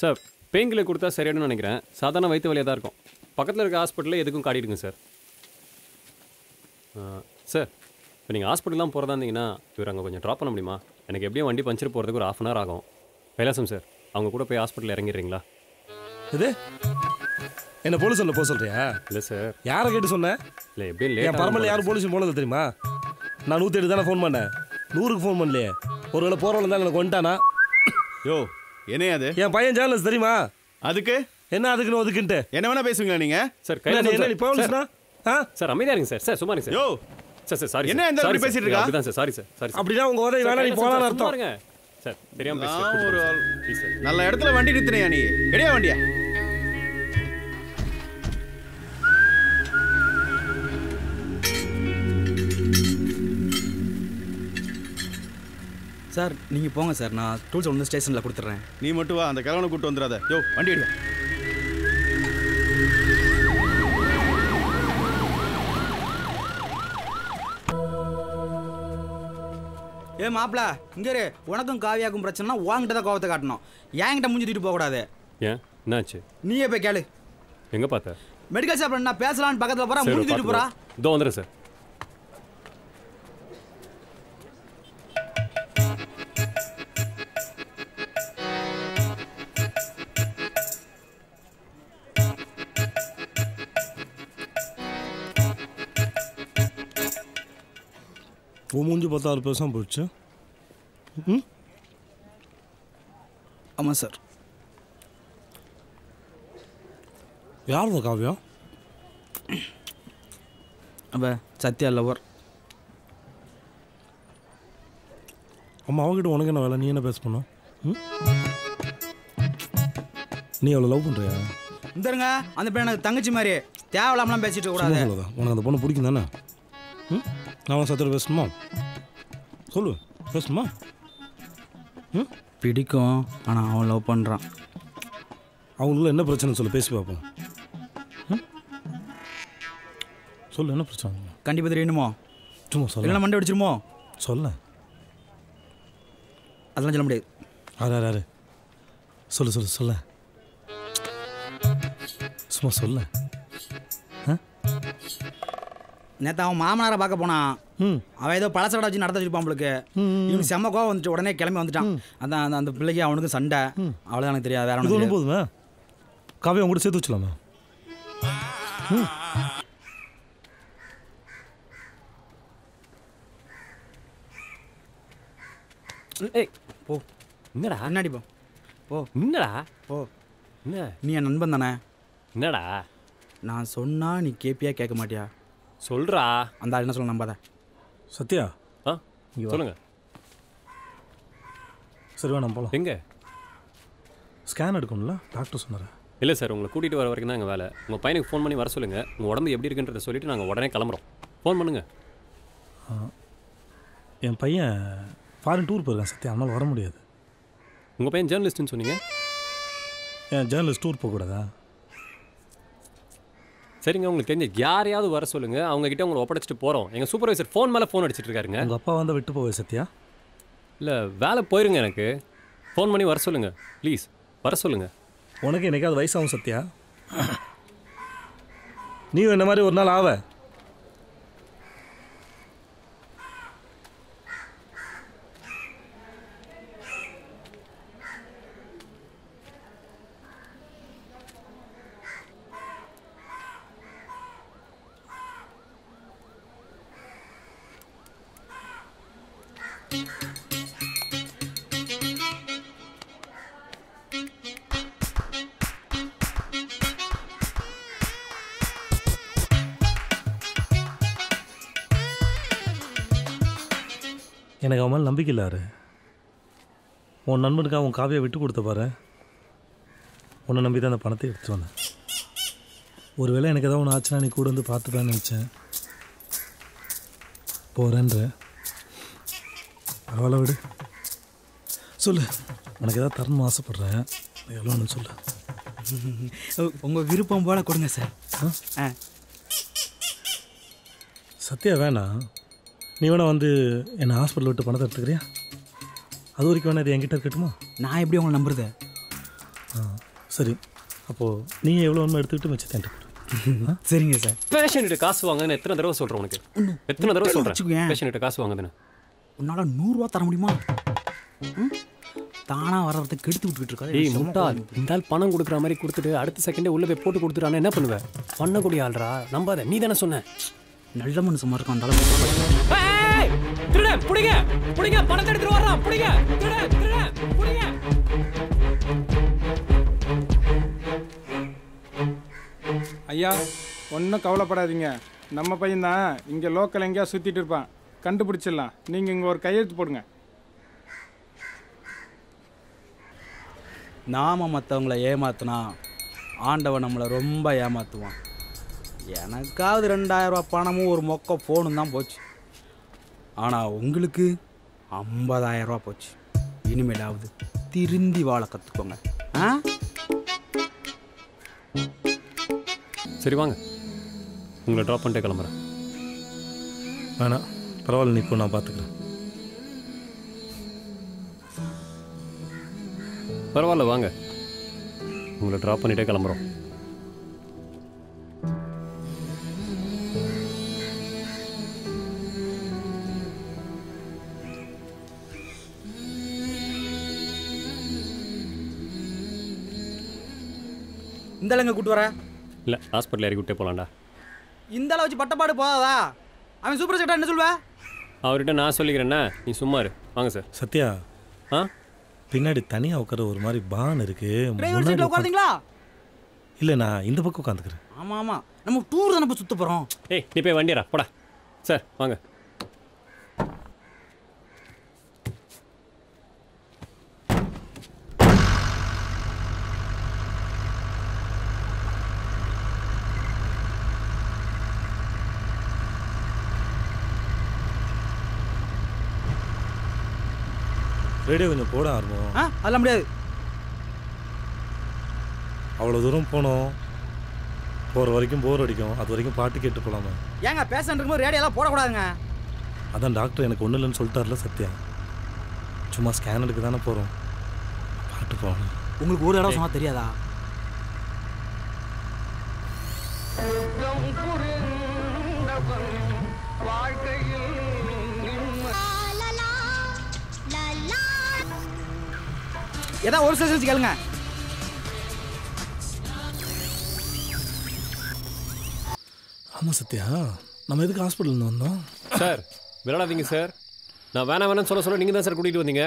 சார் பெயின் கில்லர் கொடுத்தா சரியானு நினைக்கிறேன். சாதாரண வயிற்று வலியாக தான் இருக்கும். பக்கத்தில் இருக்க ஹாஸ்பிட்டலில் எதுக்கும் காட்டிடுங்க சார். சார், இப்போ நீங்கள் ஹாஸ்பிட்டல்லாம் போகிறதா இருந்தீங்கன்னா இவர் அங்கே கொஞ்சம் ட்ராப் பண்ண முடியுமா? எனக்கு எப்படியும் வண்டி பஞ்சர் போகிறதுக்கு ஒரு 1/2 hour ஆகும். கைலாசம் சார். அவங்க கூட போய் ஹாஸ்பிட்டல் இறங்கிடுறீங்களா? இது என்ன போலீஸ் சொல்ல போக சொல்றியா? இல்லை சார், யாரை கேட்டு சொன்னேன்? இல்லை எப்படியும் என் பரம்பரில் யாரும் போலீஸும் போனது தெரியுமா? நான் 108 தானே ஃபோன் பண்ணேன், 100க்கு ஃபோன் பண்ணலையே. ஒருவேளை போகிறவள தான் எனக்கு வந்துட்டானா? யோ என்னையாது என் பையன் ஜேர்னல்ஸ் தெரியுமா? அதுக்கு என்ன அதுக்குன்னு ஒதுக்குன்ட்டு என்ன வேணா பேசுவீங்களா நீங்கள்? சார் கையில் போலீஸ்னா ஆ சார் அமைதியாக இருங்க சார். சார் சும்மா இருங்க சார். யோ சார் சார் சாரி என்ன இந்த மாதிரி பேசிட்டு இருக்கா? அப்படிதான் சார். Sorry sir sorry. அப்படிதான் உங்கள் உதவி வேணா நீ போகலான்னு அர்த்தம் சார். தெரியாம பேசுறீங்க. ஒரு நல்ல இடத்துல வண்டி நிறுத்தினியா நீ? எடியா வண்டியா? சார் நீங்க போங்க சார், நான் டூல்ஸ் ஒன்று ஸ்டேஷன்ல கொடுத்துறேன். நீ மட்டும் வா, அந்த கிழவனை கூட்டு வந்துடாத. யோ வண்டி எடுங்க. ஏ மாப்பிள இங்கே உனக்கும் காவியாக்கும் பிரச்சனைனா வாங்கிட்ட தான் கோபத்தை காட்டணும், என்கிட்ட முடிஞ்சு தூக்கிட்டு போகக்கூடாது. ஏன் என்னாச்சு? நீயே போய் கேளு. எங்கே பார்த்த? மெடிக்கல் ஷாப்ல நான் பேசலான்னு பக்கத்தில் போகிறேன், முடிஞ்சு தூக்கிட்டு போகிறா. இதோ வந்துடுறேன் சார். மூஞ்சி 16 போயிடுச்சு. ம் ஆமாம் சார். யார் காவியா? அவ சத்யா லவர். அம்மா அவகிட்ட உனக்கு என்ன வேலை? நீ என்ன பேச பண்ண? நீ அவ்வளோ லவ் பண்ணுறியா? இந்தருங்க அந்த பையன் எனக்கு தங்கச்சி மாதிரி, தேவையில்லாமலாம் பேசிட்டு கூடாது. உனக்கு அந்த பொண்ணை பிடிக்கும் தானே? ம் நான் சத்தோடு பேசணுமா? சொல்லு பேசணுமா? ம் பிடிக்கும், ஆனால் அவன் லவ் பண்ணுறான். அவங்களுக்குள்ள என்ன பிரச்சனை சொல்லு, பேசி பார்ப்போம். ம் சொல்லு என்ன பிரச்சனை. கண்டிப்பாக தெரியணுமோ? சும்மா சொல்லு. என்ன மண்டை அடிச்சிருமோ? சொல்ல அதெல்லாம் சொல்ல முடியாது. ஆறு ஆறு சொல்லு சொல்லு சொல்ல சும்மா சொல்ல. நேற்று அவன் மாமனாரை பார்க்க போனான். அவன் ஏதோ பழசடை வச்சு நடத்த வச்சுருப்பான் அவளுக்கு. இவனுக்கு செம்ம கோவம் வந்துட்டு உடனே கிளம்பி வந்துட்டான். அதான் அந்த பிள்ளைக்கு அவனுக்கும் சண்டை. அவ்வளோதான் எனக்கு தெரியாது, வேற ஒன்று ஒன்றும் போதுமே. காவியை அவங்க கூட சேர்த்து வச்சுக்கலாமா? ஏய் போ. என்னடா அண்ணாடி போ போ. என்னடா போ? என்ன நீ என் நண்பன் தானே? என்னடா நான் சொன்னால் நீ கேட்பியா கேட்க மாட்டியா? சொல்றா. அந்த ஆள் என்ன சொல்ல நம்பாத. சத்யா ஆ சொல்லுங்க. சரி வேணாம் போகலாம். எங்கே? ஸ்கேன் எடுக்கணும்ல, டாக்டர் சொன்னாரா? இல்லை சார், உங்களை கூட்டிகிட்டு வர வரைக்கும் தான் எங்கள் வேலை. உங்கள் பையனுக்கு ஃபோன் பண்ணி வர சொல்லுங்கள். உங்கள் உடம்பு எப்படி இருக்குன்றதை சொல்லிவிட்டு நாங்கள் உடனே கிளம்புறோம். ஃபோன் பண்ணுங்கள். என் பையன் ஃபாரின் டூர் போயிருக்கான் சத்யா, அதனால் வர முடியாது. உங்கள் பையன் ஜேர்னலிஸ்ட்டுன்னு சொன்னீங்க. ஏன் ஜேர்னலிஸ்ட் டூர் போகக்கூடாதா? சரிங்க, உங்களுக்கு தெரிஞ்ச யாரையாவது வர சொல்லுங்கள். அவங்கக்கிட்ட உங்களை ஒப்படைச்சிட்டு போகிறோம். எங்கள் சூப்பர்வைசர் ஃபோன் மேலே ஃபோன் அடிச்சிட்டு இருக்காருங்க. உங்கள் அப்பா வந்து விட்டு போவே சத்யா? இல்லை வேலை போயிருங்க. எனக்கு ஃபோன் பண்ணி வர சொல்லுங்கள் ப்ளீஸ். வர சொல்லுங்கள். உனக்கு என்னைக்காவது வயசாகும் சத்யா, நீ என்ன மாதிரி ஒரு நாள் ஆவ. எனக்கு அவன் மேலே நம்பிக்கை இல்லாரு. உன் நண்பனுக்காக அவன் காவியை விட்டு கொடுத்த பாரு. உன்னை நம்பி தான் அந்த பணத்தை எடுத்துட்டு வந்தேன். ஒருவேளை எனக்கு ஏதாவது ஒன்று ஆச்சுன்னா நீ கூட வந்து பார்த்துப்பேன்னு நினச்சேன். போகிறேன்ற பரவாயில்ல விடு. சொல்லு எனக்கு ஏதாவது தரணும்னு ஆசைப்பட்றேன், எவ்வளோன்னு சொல்லு. உங்கள் விருப்பம் போல கொடுங்க சார். ஆ சத்யா வேணா, நீ வேணா வந்து என்னை ஹாஸ்பிட்டல் விட்டு பணத்தை எடுத்துக்கிறியா? அது வரைக்கும் வேணா இது என்கிட்ட இருக்கட்டுமா? நான் எப்படி உங்களை நம்புறது? ஆ சரி, அப்போது நீங்கள் எவ்வளோ ஒன்று எடுத்துக்கிட்டு மிச்சத்தை. சரிங்க சார். பேஷண்ட்டு காசு வாங்கன்னு எத்தனை தடவை சொல்கிறேன் உனக்கு? எத்தனை தடவை சொல்கிறேன் பேஷண்ட்டு காசு வாங்குதுன்னு? உன்னால் 100 ரூபா தர முடியுமா? தானா வரதுக்கு எடுத்து விட்டுட்டு இந்த ஆள் பணம் கொடுக்குற மாதிரி கொடுத்துட்டு அடுத்த செகண்டே உள்ள போய் போட்டு கொடுத்துட்டானே என்ன பண்ணுவ? பண்ணக்கூடிய ஆள்ரா, நம்பாத. நீ தானே சொன்ன நல்ல மனுஷமா இருக்கும் அந்த அளவுக்கு. புடிங்க புடிங்க, பணத்தை எடுத்துட்டு வரலாம். புடிங்க புடிங்க. ஐயா ஒன்றும் கவலைப்படாதீங்க, நம்ம பையன்தான். இங்கே லோக்கல் எங்கேயா சுற்றிட்டு இருப்பான், கண்டுபிடிச்சிடலாம். நீங்கள் இங்கே ஒரு கையெழுத்து போடுங்க. நாம் மற்றவங்கள ஏமாத்தினா ஆண்டவன் நம்மளை ரொம்ப ஏமாற்றுவான். எனக்காவது 2000 ரூபா பணமும் ஒரு மொக்க ஃபோனும் தான் போச்சு. ஆனால் உங்களுக்கு 50,000 ரூபா போச்சு. இனிமேலாவது திருந்தி வாழ கற்றுக்கோங்க. ஆ சரி வாங்க, உங்களை ட்ராப் பண்ணிட்டே கிளம்புறேன். வேணாம் பரவாயில்ல, நீ இப்போ நான் பார்த்துக்கிறேன். பரவாயில்ல வாங்க, உங்களை ட்ராப் பண்ணிட்டே கிளம்புறோம். இந்தளங்க கூப்பிட்டு வரேன். இல்லை ஹாஸ்பிட்டல் இறக்கி விட்டே போகலாண்டா. இந்தளவு வச்சு பட்டப்பாடு போகாதா? அவன் சூப்பர் செக்டர் என்ன சொல்லுவேன் அவர்கிட்ட? நான் சொல்லிக்கிறேண்ணா, நீ சும்மா இரு. வாங்க சார். சத்யா ஆ, பின்னாடி தனியாக உட்கார ஒரு மாதிரி பான் இருக்குது, உட்காருங்களா? இல்லை நான் இந்த பக்கம் உட்காந்துக்கிறேன். ஆமாம் ஆமாம், நம்ம டூர் தானே போய் சுற்ற போகிறோம். ஏய் நீ போய் வண்டியரா போடா. சார் வாங்க. ரேடியோ கொஞ்சம் போட ஆரம்பம். ஆ அதெல்லாம் முடியாது, அவ்வளோ தூரம் போனோம். போகிற வரைக்கும் போர் அடிக்கும், அது வரைக்கும் பாட்டு கேட்டு போகலாமா? ஏங்க பேஷண்ட் இருக்கும்போது ரேடியோலாம் போடக்கூடாதுங்க. அதான் டாக்டர் எனக்கு ஒன்றும் இல்லைன்னு சொல்லிட்டார்ல சத்யா, சும்மா ஸ்கேன் எடுக்க தானே போகிறோம், பாட்டு போகணும். உங்களுக்கு ஒரு இடம் சொன்னால் தெரியாதா? ஏதாவது ஒரு செஷன் கேளுங்க. ஆமாம் சத்யா, நம்ம எதுக்கு ஹாஸ்பிட்டல் வந்தோம்? சார் விளையாடாதீங்க சார், நான் வேணாம் வேணாம்னு சொல்ல நீங்கள் தான் சார் கூட்டிகிட்டு வந்தீங்க.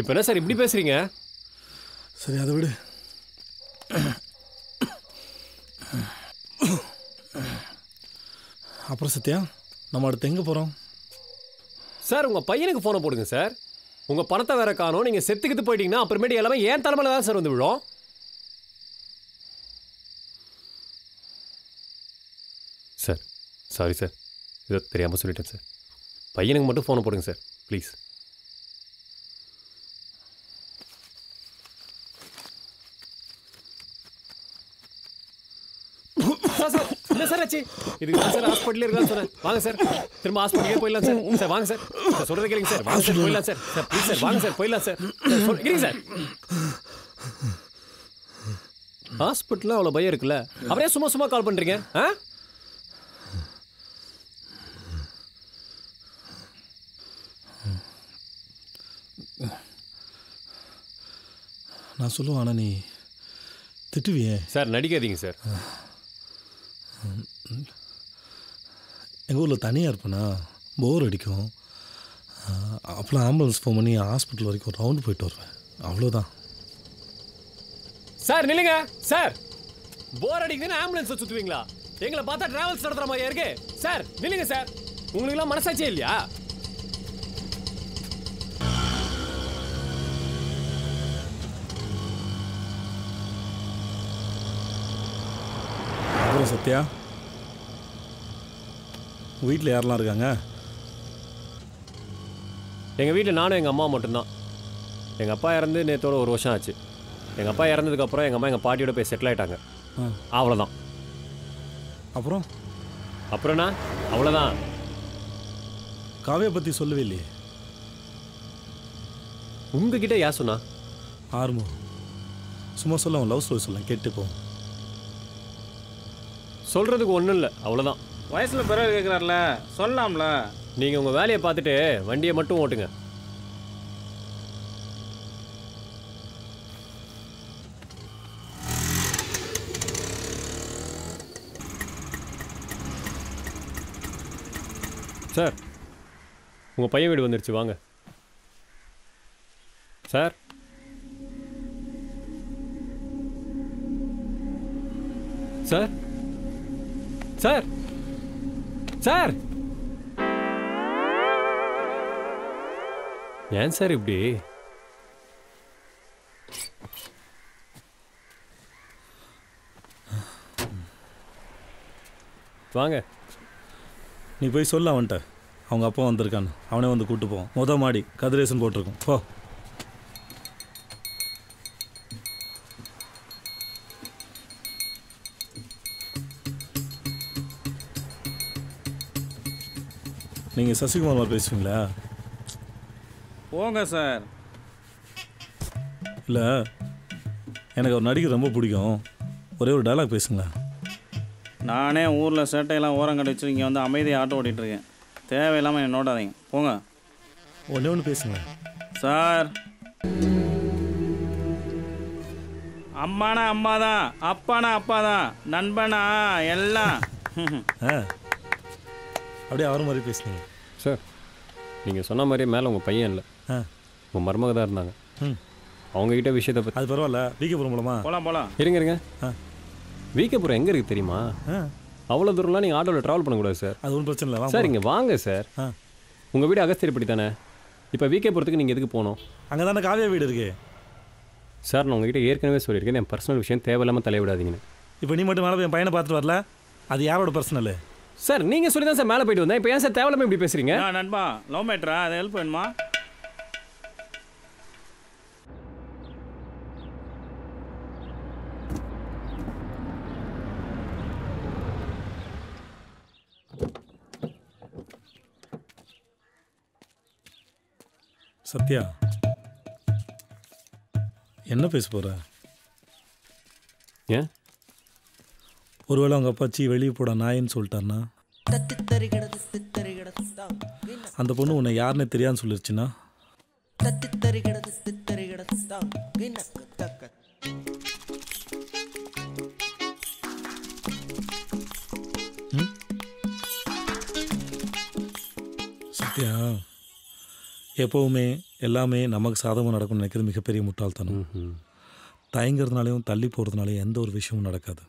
இப்போ என்ன சார் இப்படி பேசுகிறீங்க? சரி அதை விடு. அப்புறம் சத்யா நம்ம அடுத்து எங்கே போகிறோம்? சார் உங்கள் பையனுக்கு ஃபோனை போடுங்க சார். உங்கள் பணத்தை வேற காணும், நீங்கள் செத்துக்கிட்டு போயிட்டீங்கன்னா அப்புறமேட்டு எல்லாமே ஏன் தலைமையில் தான் சார் வந்து விழும். சார் சாரி சார், இதை தெரியாமல் சொல்லிட்டேன் சார். பையனுக்கு மட்டும் ஃபோனை போடுங்க சார் ப்ளீஸ். சார் ஆச்சு இதுக்கு சார் ஹாஸ்பிட்டல் இருக்கான்னு சொன்னேன். வாங்க சார் திரும்ப ஹாஸ்பிட்டலே போயிடலாம் சார். சார் வாங்க சார், சார் சொல்கிறத கேளுங்க சார். வாங்க சார் போயிடலாம் சார். சார் ப்ளீஸ் சார் வாங்க சார் போயிடலாம் சார். சொல்லிக்கிறீங்க சார் ஹாஸ்பிட்டலில் அவ்வளோ பயம் இருக்குல்ல, அப்படியே சும்மா சும்மா கால் பண்ணுறீங்க. ஆ நான் சொல்லுவேன், ஆனால் நீ திட்டுவியே. Sir நடிக்காதீங்க sir. எங்கள் ஊரில் தனியாக இருப்பேண்ணா, போர் அடிக்கும். அப்போலாம் ஆம்புலன்ஸ் ஃபோன் பண்ணி ஹாஸ்பிட்டல் வரைக்கும் ஒரு ரவுண்டு போயிட்டு வருவேன், அவ்வளோதான். சார் நில்லுங்க சார், போர் அடிக்குதுன்னு ஆம்புலன்ஸை சுற்றுவீங்களா? எங்களை பார்த்தா ட்ராவல்ஸ் நடத்துகிற மாதிரியா இருக்கு சார். நில்லுங்க சார், உங்களுக்குலாம் மனசாட்சியே இல்லையா? சத்யா வீட்டில் யாரெல்லாம் இருக்காங்க? எங்கள் வீட்டில் நானும் எங்கள் அம்மா மட்டும்தான். எங்கள் அப்பா இறந்து நேற்றோட 1 வருஷம் ஆச்சு. எங்கள் அப்பா இறந்ததுக்கப்புறம் எங்கள் அம்மா எங்கள் பாட்டியோட போய் செட்டில் ஆகிட்டாங்க, அவ்வளோதான். அப்புறம்ண்ணா அவ்வளோதான். காவியை பற்றி சொல்லவே இல்லையே, உங்ககிட்ட யார் சொன்னா? ஆர்மோ சும்மா சொல்ல லவ் ஸ்டோரி சொல்ல கேட்டுப்போம். சொல்கிறதுக்கு ஒன்றும் இல்லை, அவ்வளோதான். வயசில் பிறகு கேட்குறாருல சொல்லாம்ல. நீங்கள் உங்கள் வேலையை பார்த்துட்டு வண்டியை மட்டும் ஓட்டுங்க. சார், உங்கள் பையன் வீடு வந்துருச்சு, வாங்க சார். சார் சார் சார், ஏன் சார் இப்படி? வாங்க. நீ போய் சொல்ல அவன்கிட்ட, அவங்க அப்பா வந்திருக்கான்னு. அவனே வந்து கூப்பிட்டு போவான். மொதல் மாடி கதிரேசன் போட்டிருக்கோம். போ. நீங்கள் சசிகுமார் பேசுவீங்களா? போங்க சார். இல்லை, எனக்கு ஒரு நடிகர் ரொம்ப பிடிக்கும். ஒரே ஒரு டைலாக் பேசுங்களா? நானே ஊரில் சேட்டையெல்லாம் ஓரம் கடை வச்சு இங்கே வந்து அமைதியாக ஆட்டோ ஓட்டிகிட்ருக்கேன். தேவையில்லாமல் என்ன நோட்டாதீங்க, போங்க. ஒன்று ஒன்று பேசுங்க சார். அம்மானா அம்மா தான், அப்பானா அப்பா தான், நண்பனா எல்லாம். அப்படியே அவர் மாதிரி பேசுனீங்க சார். நீங்கள் சொன்ன மாதிரியே மேலே உங்கள் பையன் இல்லை, உங்கள் மருமக தான் இருந்தாங்க. அவங்ககிட்ட விஷயத்தை பற்றி அது பரவாயில்ல. வீக்கபுரம் போகலாமா? போகலாம் போகலாம். இருங்க, வீக்கபுரம் எங்கே இருக்குது தெரியுமா? அவ்வளோ தூரம்லாம் நீங்கள் ஆட்டோவில் ட்ராவல் பண்ணக்கூடாது சார். அது ஒன்றும் பிரச்சனை இல்லை சார். இங்கே வாங்க சார். உங்கள் வீடு அகஸ்தியப்படி தானே? இப்போ வீக்கபுரத்துக்கு நீங்கள் எதுக்கு போகணும்? அங்கே தானே காவியா வீடு இருக்குது சார். நான் உங்ககிட்ட ஏற்கனவே சொல்லியிருக்கேன், என் பர்சனல் விஷயம் தேவையில்லாமல் தலையிடாதீங்கன்னு. இப்போ நீ மட்டும் மேலே என் பையனை பார்த்துட்டு வரல, அது யாரோட பர்சனல் சார்? நீங்கள் சொல்லி தான் சார் மேலே போயிட்டு வந்தேன். இப்போ ஏன் சார் தேவையில்லாமல் இப்படி பேசுகிறீங்க? நண்பா லவ் மேட்ரா, அதை ஹெல்ப் வேணுமா? சத்யா, என்ன பேச போகிற? ஏன் ஒருவேளை அவங்க அப்பாச்சி வெளியே போட நாயின்னு சொல்லிட்டாருன்னா, அந்த பொண்ணு உன்னை யாருன்னே தெரியாதுன்னு சொல்லிருச்சுன்னா, சத்யா எப்போவுமே எல்லாமே நமக்கு சாதகமாக நடக்கும்னு நினைக்கிறது மிகப்பெரிய முட்டாள்தனம். தயங்கிறதுனாலையும் தள்ளி போகிறதுனாலையும் எந்த ஒரு விஷயமும் நடக்காது.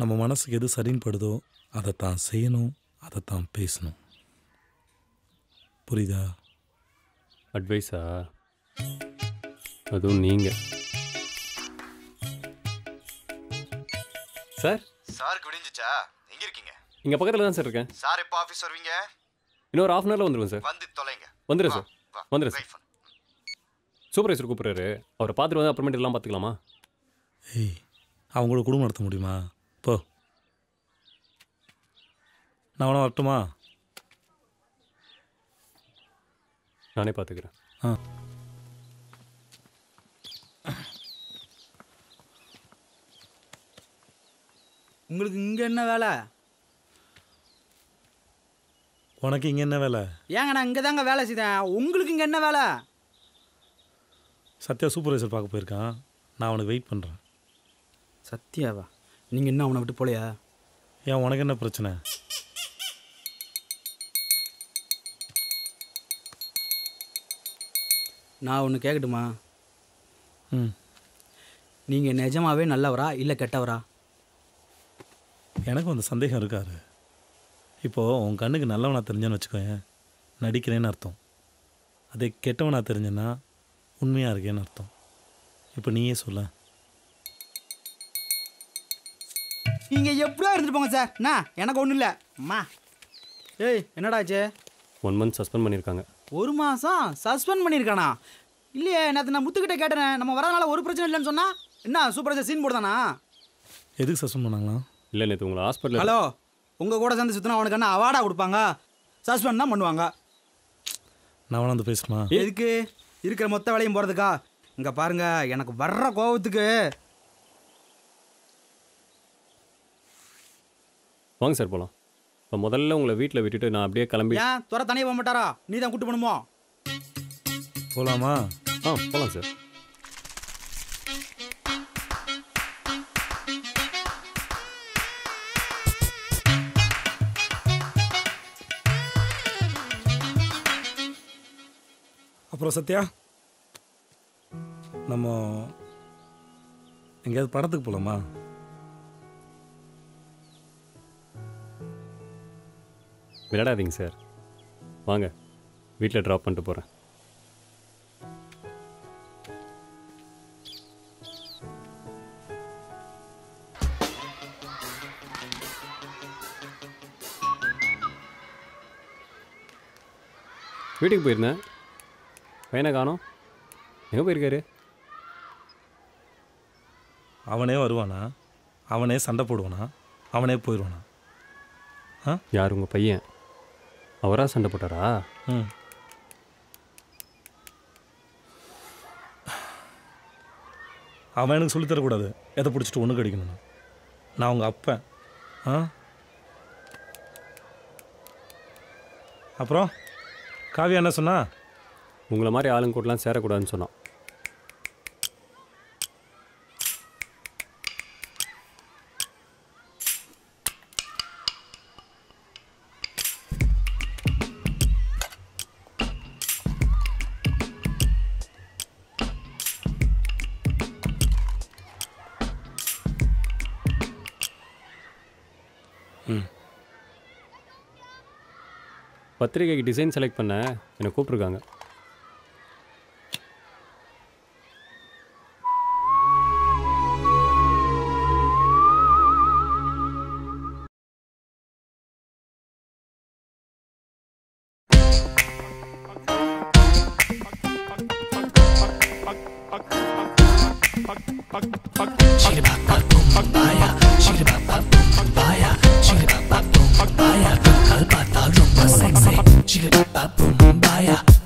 நம்ம மனசுக்கு எது சரின்னு படுதோ அதை தான் செய்யணும், அதை தான் பேசணும். புரியுதா? அட்வைஸா? அதுவும் நீங்கள் சார். சார் விடிஞ்சிச்சா? எங்கே இருக்கீங்க? இங்கே பக்கத்தில் தான் சார் இருக்கேன். சார் எப்போ ஆஃபீஸ் வருவீங்க? இன்னொரு ஹாஃப் அன் ஹவரில் வந்துடுவேன் சார். வந்து தொலைங்க. வந்துடுறேன் சார், வந்துடுறேன் சார். சூப்பர்வைசர் கூப்பிட்றாரு, அவரை பார்த்துட்டு வந்து அப்புறமேட்டு எல்லாம் பார்த்துக்கலாமா? ஏய், அவங்களோட குடும்பம் நடத்த முடியுமா? போ, நான் உடனே வரட்டுமா? நானே பார்த்துக்கிறேன். ஆ, உங்களுக்கு இங்கே என்ன வேலை? உனக்கு இங்கே என்ன வேலை? ஏங்க, நான் இங்கே தாங்க வேலை செய்தேன். உங்களுக்கு இங்கே என்ன வேலை? சத்யா சூப்பர்வைசர் பார்க்க போயிருக்கான், நான் அவனுக்கு வெயிட் பண்ணுறேன். சத்யாவா? நீங்கள் என்ன அவனை விட்டு போலையா? ஏன், உனக்கு என்ன பிரச்சனை? நான் ஒன்று கேட்கட்டுமா? ம். நீங்கள் நிஜமாகவே நல்லவரா இல்லை கெட்டவரா? எனக்கு அந்த சந்தேகம் இருக்காரு. இப்போது உன் கண்ணுக்கு நல்லவனாக தெரிஞ்சேன்னு வச்சுக்கோங்க, நடிக்கிறேன்னு அர்த்தம். அதே கெட்டவனாக தெரிஞ்சேன்னா உண்மையாக இருக்கேன்னு அர்த்தம். இப்போ நீயே சொல்ல. நீங்கள் எப்படியோ இருந்துட்டு போங்க சார், நான் எனக்கு ஒன்றும் இல்லை. அம்மா, ஏய் என்னடாச்சு? 1 மந்த் சஸ்பெண்ட் பண்ணியிருக்காங்க. 1 மாதம் சஸ்பெண்ட் பண்ணியிருக்கானா? இல்லையே, நேற்று நான் முத்துக்கிட்ட கேட்டேன், நம்ம வரதுனால ஒரு பிரச்சனை இல்லைன்னு சொன்னால் என்ன சூப்பராக சீன் போடுதானா? எதுக்கு சஸ்பெண்ட் பண்ணாங்களா? இல்லை, நேற்று உங்களை ஹாஸ்பிட்டல். ஹலோ, உங்கள் கூட சேர்ந்து சுற்றினா அவனுக்கு என்ன அவார்டாக கொடுப்பாங்க? சஸ்பெண்ட் தான் பண்ணுவாங்க. நான் வந்து பேசுமா? எதுக்கு இருக்கிற மொத்த வேலையும் போகிறதுக்கா? இங்கே பாருங்கள், எனக்கு வர்ற கோபத்துக்கு. வாங்க சார் போகலாம். இப்போ முதல்ல உங்களை வீட்டில் விட்டுட்டு நான் அப்படியே கிளம்பி. ஏன் துறை தனியாக போக மாட்டாரா? நீ தான் கூட்டு பண்ணுமோ? போகலாமா? ஆ, போகலாம் சார். அப்புறம் சத்யா, நம்ம எங்கேயாவது படத்துக்கு போகலாமா? விளையாடாதீங்க சார், வாங்க வீட்டில் ட்ராப் பண்ணிட்டு போகிறேன். வீட்டுக்கு போயிருந்தேன், பையனை காணோம், எங்கே போயிருக்காரு? அவனே வருவானா, அவனே சண்டை போடுவானா, அவனே போயிடுவானா? ஆ, யார் உங்கள் பையன்? அவராக சண்டை போட்டாரா? ம், அவன் எனக்கு சொல்லித்தரக்கூடாது எதை பிடிச்சிட்டு ஒன்று கிடைக்கணும்னா. நான் அவங்க அப்பன். ஆ, அப்புறம் காவியா என்ன சொன்னா? உங்களை மாதிரி ஆளுங்க கூடலாம் சேரக்கூடாதுன்னு சொன்னான். பத்திரிகைக்கு டிசைன் செலக்ட் பண்ண என்னை கூப்பிட்ருக்காங்க. Chilli bop bop boom baya.